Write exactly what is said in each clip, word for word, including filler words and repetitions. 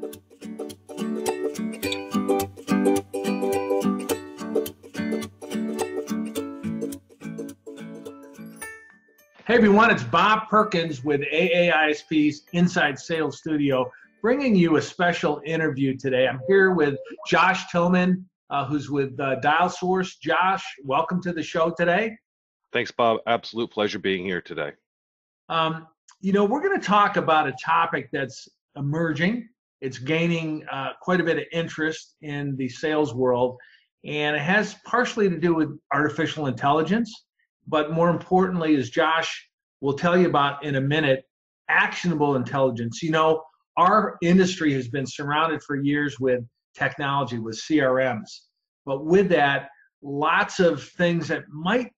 Hey everyone, it's Bob Perkins with A A I S P's Inside Sales Studio, bringing you a special interview today. I'm here with Josh Tillman, uh, who's with uh, DialSource. Josh, welcome to the show today. Thanks, Bob. Absolute pleasure being here today. Um, you know, we're going to talk about a topic that's emerging. It's gaining uh, quite a bit of interest in the sales world, and it has partially to do with artificial intelligence. But more importantly, as Josh will tell you about in a minute, actionable intelligence. You know, our industry has been surrounded for years with technology, with C R Ms. But with that, lots of things that might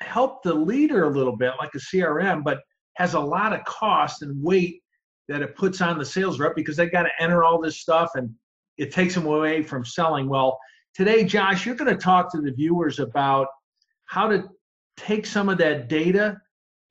help the leader a little bit, like a C R M, but has a lot of cost and weight that it puts on the sales rep because they got to enter all this stuff and it takes them away from selling. Well, today, Josh, you're going to talk to the viewers about how to take some of that data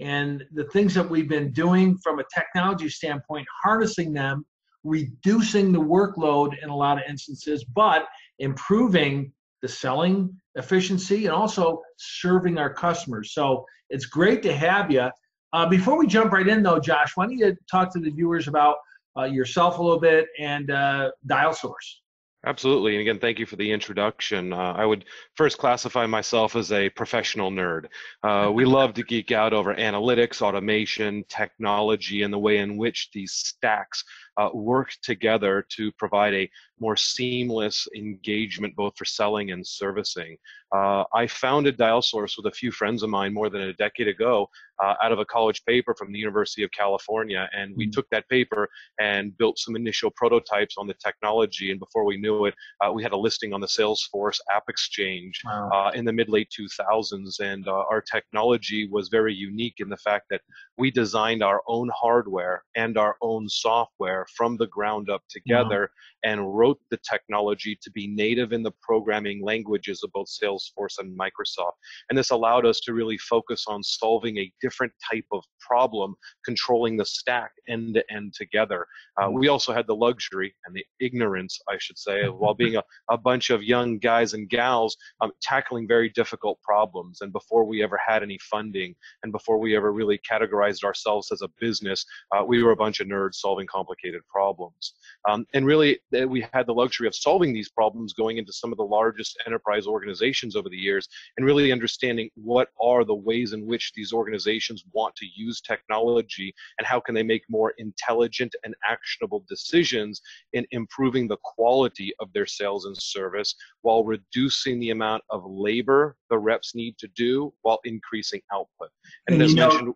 and the things that we've been doing from a technology standpoint, harnessing them, reducing the workload in a lot of instances, but improving the selling efficiency and also serving our customers. So it's great to have you. Uh, before we jump right in though, Josh, why don't you talk to the viewers about uh, yourself a little bit and uh, DialSource? Absolutely. And again, thank you for the introduction. Uh, I would first classify myself as a professional nerd. Uh, we love to geek out over analytics, automation, technology, and the way in which these stacks uh, work together to provide a more seamless engagement, both for selling and servicing. Uh, I founded DialSource with a few friends of mine more than a decade ago uh, out of a college paper from the University of California. And we took that paper and built some initial prototypes on the technology. And before we knew it, uh, we had a listing on the Salesforce AppExchange. Wow. uh, in the mid late two thousands. And uh, our technology was very unique in the fact that we designed our own hardware and our own software from the ground up together. Wow. And wrote the technology to be native in the programming languages of both Salesforce and Microsoft. And this allowed us to really focus on solving a different type of problem, controlling the stack end to end together. Uh, we also had the luxury and the ignorance, I should say, while being a, a bunch of young guys and gals, um, tackling very difficult problems. And before we ever had any funding and before we ever really categorized ourselves as a business, uh, we were a bunch of nerds solving complicated problems. Um, and really, we had the luxury of solving these problems, going into some of the largest enterprise organizations over the years and really understanding what are the ways in which these organizations want to use technology and how can they make more intelligent and actionable decisions in improving the quality of their sales and service while reducing the amount of labor the reps need to do while increasing output. And, and as mentioned,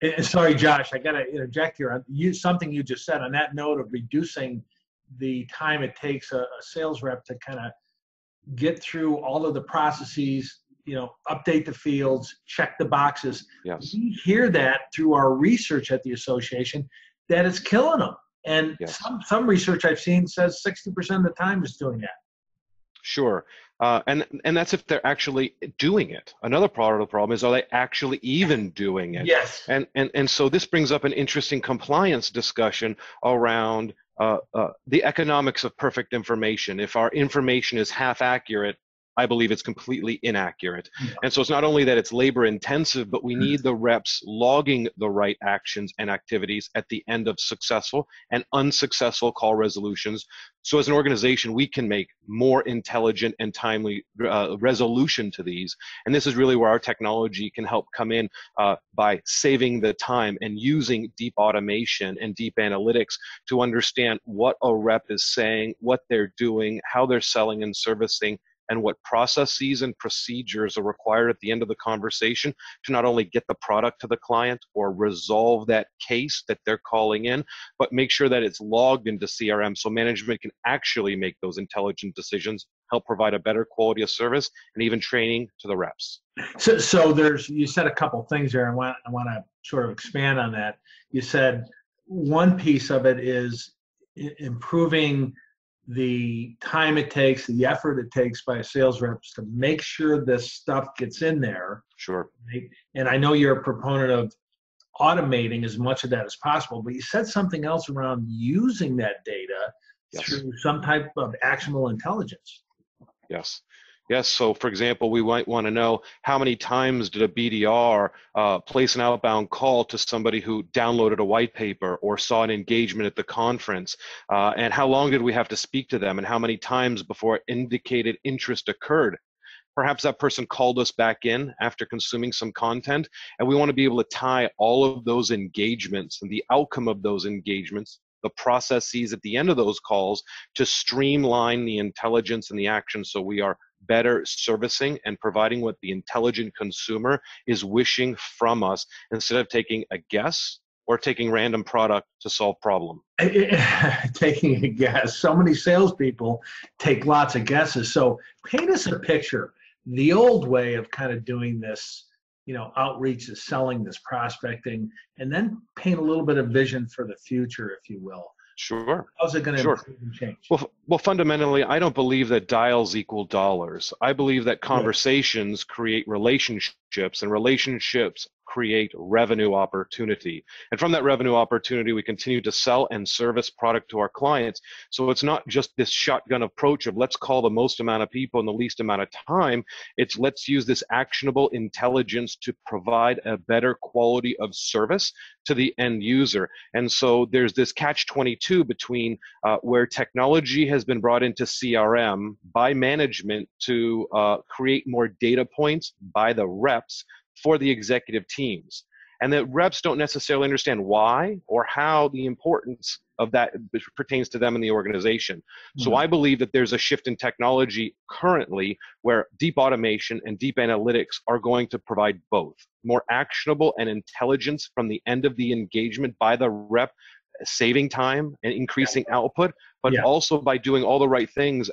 know, sorry, Josh, I got to interject here. You, something you just said on that note of reducing the time it takes a, a sales rep to kind of get through all of the processes, you know, update the fields, check the boxes. Yes. We hear that through our research at the association that it's killing them. And yes. some, some research I've seen says sixty percent of the time is doing that. Sure. Uh, and, and that's if they're actually doing it. Another part of the problem is, are they actually even doing it? Yes. And, and, and so this brings up an interesting compliance discussion around Uh, uh, the economics of perfect information. If our information is half accurate, I believe it's completely inaccurate. Yeah. And so it's not only that it's labor intensive, but we need the reps logging the right actions and activities at the end of successful and unsuccessful call resolutions. So as an organization, we can make more intelligent and timely uh, resolution to these. And this is really where our technology can help come in uh, by saving the time and using deep automation and deep analytics to understand what a rep is saying, what they're doing, how they're selling and servicing, and what processes and procedures are required at the end of the conversation to not only get the product to the client or resolve that case that they're calling in, but make sure that it's logged into C R M so management can actually make those intelligent decisions, help provide a better quality of service, and even training to the reps. So, so there's, you said a couple things there. I want, I want to sort of expand on that. You said one piece of it is improving the time it takes, the effort it takes by sales reps to make sure this stuff gets in there. Sure. And I know you're a proponent of automating as much of that as possible. But you said something else around using that data yes. through some type of actionable intelligence. Yes. Yes. So, for example, we might want to know how many times did a B D R uh, place an outbound call to somebody who downloaded a white paper or saw an engagement at the conference, uh, and how long did we have to speak to them, and how many times before indicated interest occurred. Perhaps that person called us back in after consuming some content, and we want to be able to tie all of those engagements and the outcome of those engagements, the processes at the end of those calls, to streamline the intelligence and the action, so we are better servicing and providing what the intelligent consumer is wishing from us, instead of taking a guess or taking random product to solve problem. Taking a guess. So many salespeople take lots of guesses. So paint us a picture. The old way of kind of doing this, you know, outreach is selling, this prospecting, and then paint a little bit of vision for the future, if you will. Sure. How's it going to sure. change? Well, well, fundamentally, I don't believe that dials equal dollars. I believe that conversations right. create relationships, and relationships create revenue opportunity. And from that revenue opportunity, we continue to sell and service product to our clients. So it's not just this shotgun approach of let's call the most amount of people in the least amount of time. It's let's use this actionable intelligence to provide a better quality of service to the end user. And so there's this catch twenty-two between uh, where technology has been brought into C R M by management to uh, create more data points by the reps for the executive teams, and that reps don't necessarily understand why or how the importance of that pertains to them in the organization. Mm-hmm. So I believe that there's a shift in technology currently where deep automation and deep analytics are going to provide both more actionable and intelligence from the end of the engagement by the rep, saving time and increasing yeah. output, but yeah. also by doing all the right things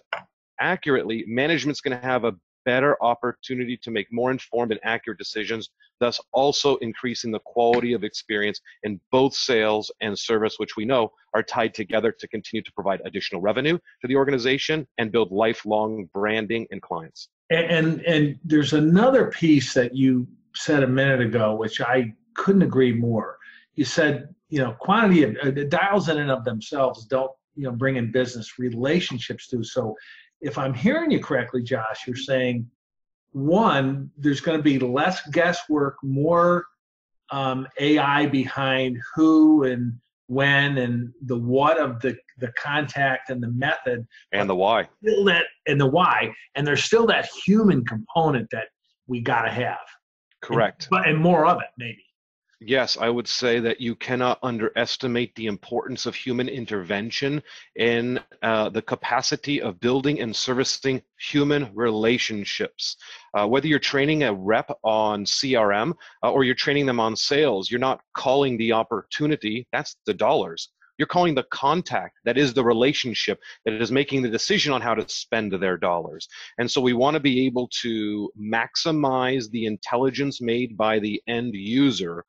accurately, management's going to have a better opportunity to make more informed and accurate decisions, thus also increasing the quality of experience in both sales and service, which we know are tied together to continue to provide additional revenue to the organization and build lifelong branding and clients. And, and, and there's another piece that you said a minute ago, which I couldn't agree more. You said, you know, quantity of uh, the dials in and of themselves don't, you know, bring in business, relationships do. So if I'm hearing you correctly, Josh, you're saying, one, there's going to be less guesswork, more um, A I behind who and when and the what of the, the contact and the method. And the why. Still that, and the why. And there's still that human component that we got to have. Correct. And, and more of it, maybe. Yes, I would say that you cannot underestimate the importance of human intervention in uh, the capacity of building and servicing human relationships. Uh, whether you're training a rep on C R M uh, or you're training them on sales, you're not calling the opportunity, that's the dollars. You're calling the contact, that is the relationship, that is making the decision on how to spend their dollars. And so we want to be able to maximize the intelligence made by the end user,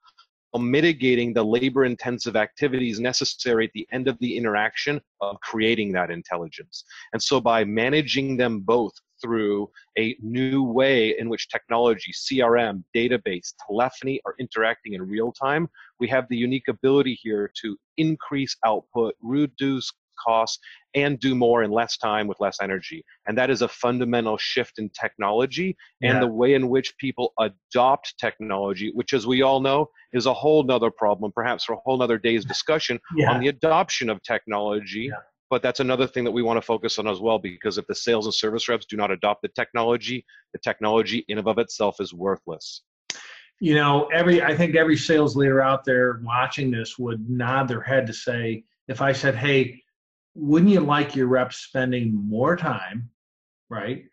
mitigating the labor-intensive activities necessary at the end of the interaction of creating that intelligence. And so by managing them both through a new way in which technology, C R M, database, telephony are interacting in real time, we have the unique ability here to increase output, reduce costs, and do more in less time with less energy. And that is a fundamental shift in technology yeah. and the way in which people adopt technology, which, as we all know, is a whole nother problem, perhaps for a whole nother day's discussion yeah. on the adoption of technology. Yeah. But that's another thing that we want to focus on as well, because if the sales and service reps do not adopt the technology, the technology in and of itself is worthless. You know, every I think every sales leader out there watching this would nod their head to say, if I said, hey, wouldn't you like your reps spending more time, right,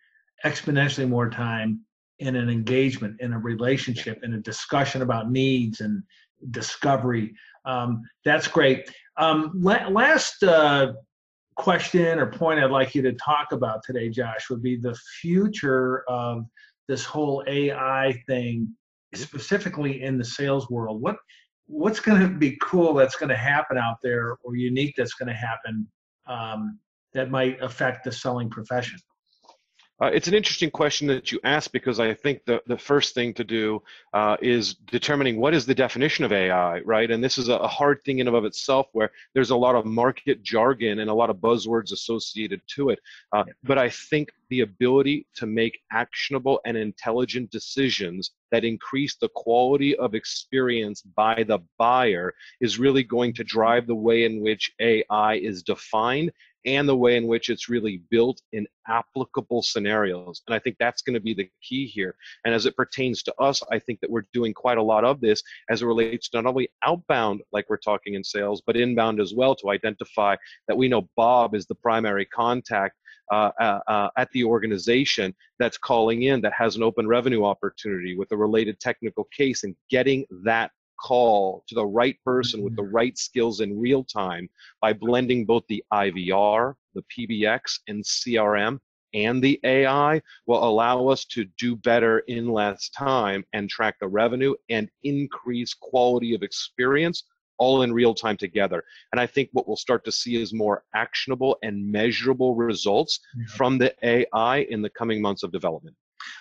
exponentially more time in an engagement, in a relationship, in a discussion about needs and discovery? Um, that's great. Um, la last uh, question or point I'd like you to talk about today, Josh, would be the future of this whole A I thing, specifically in the sales world. What, what's going to be cool that's going to happen out there, or unique that's going to happen, Um, that might affect the selling profession? Uh, it's an interesting question that you asked, because I think the, the first thing to do uh, is determining what is the definition of A I, right? And this is a, a hard thing in and of itself, where there's a lot of market jargon and a lot of buzzwords associated to it. Uh, but I think the ability to make actionable and intelligent decisions that increase the quality of experience by the buyer is really going to drive the way in which A I is defined and the way in which it's really built in applicable scenarios. And I think that's going to be the key here. And as it pertains to us, I think that we're doing quite a lot of this as it relates to not only outbound, like we're talking in sales, but inbound as well, to identify that we know Bob is the primary contact uh, uh, uh, at the organization that's calling in, that has an open revenue opportunity with a related technical case, and getting that call to the right person with the right skills in real time by blending both the I V R, the P B X, and C R M, and the A I will allow us to do better in less time and track the revenue and increase quality of experience, all in real time together. And I think what we'll start to see is more actionable and measurable results yeah. from the A I in the coming months of development.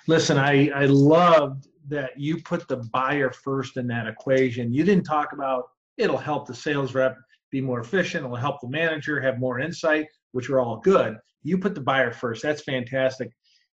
Listen, I, I loved that you put the buyer first in that equation. You didn't talk about it'll help the sales rep be more efficient, it'll help the manager have more insight, which are all good. You put the buyer first. That's fantastic.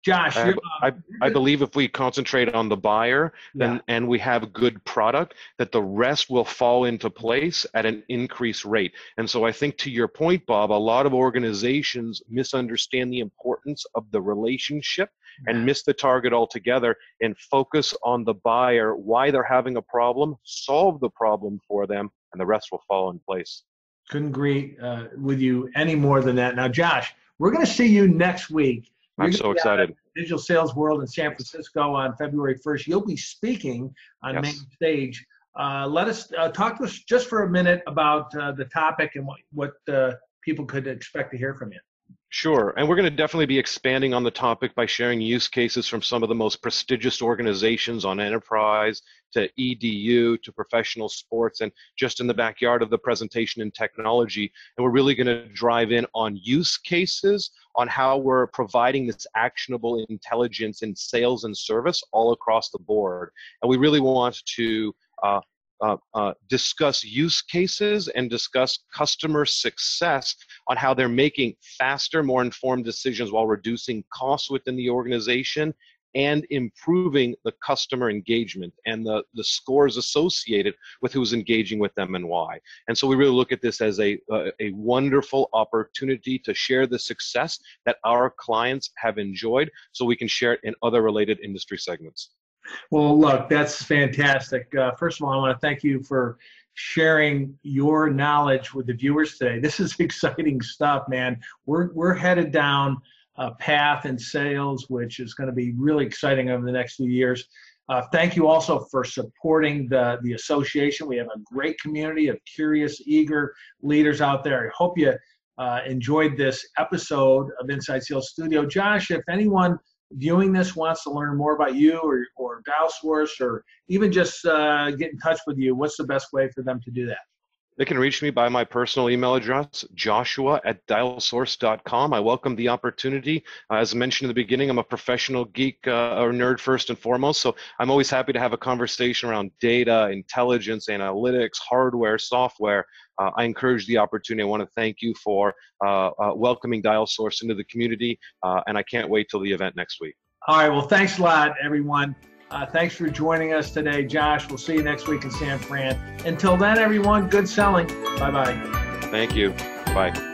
Josh, I, I, I believe if we concentrate on the buyer then, yeah. and we have good product, that the rest will fall into place at an increased rate. And so I think, to your point, Bob, a lot of organizations misunderstand the importance of the relationship and miss the target altogether, and focus on the buyer, why they're having a problem, solve the problem for them, and the rest will fall in place. Couldn't agree uh, with you any more than that. Now, Josh, we're going to see you next week. You're I'm so excited. Digital Sales World in San Francisco on February first. You'll be speaking on yes. main stage. Uh, let us uh, talk to us just for a minute about uh, the topic and what, what uh, people could expect to hear from you. Sure. And we're going to definitely be expanding on the topic by sharing use cases from some of the most prestigious organizations, on enterprise to E D U to professional sports, and just in the backyard of the presentation in technology. And we're really going to drive in on use cases, on how we're providing this actionable intelligence in sales and service all across the board. And we really want to uh, Uh, uh, discuss use cases and discuss customer success on how they're making faster, more informed decisions while reducing costs within the organization and improving the customer engagement and the, the scores associated with who's engaging with them and why. And so we really look at this as a, a, a wonderful opportunity to share the success that our clients have enjoyed, so we can share it in other related industry segments. Well, look, that's fantastic. Uh, first of all, I want to thank you for sharing your knowledge with the viewers today. This is exciting stuff, man. We're, we're headed down a path in sales which is going to be really exciting over the next few years. Uh, thank you also for supporting the, the association. We have a great community of curious, eager leaders out there. I hope you uh, enjoyed this episode of Inside Sales Studio. Josh, if anyone viewing this wants to learn more about you or, or DialSource, or even just uh, get in touch with you, what's the best way for them to do that? They can reach me by my personal email address, joshua at dialsource dot com. I welcome the opportunity. Uh, as I mentioned in the beginning, I'm a professional geek uh, or nerd first and foremost, so I'm always happy to have a conversation around data, intelligence, analytics, hardware, software. Uh, I encourage the opportunity. I want to thank you for uh, uh, welcoming DialSource into the community, uh, and I can't wait till the event next week. All right, well, thanks a lot, everyone. Uh, thanks for joining us today, Josh. We'll see you next week in San Fran. Until then, everyone, good selling. Bye-bye. Thank you. Bye.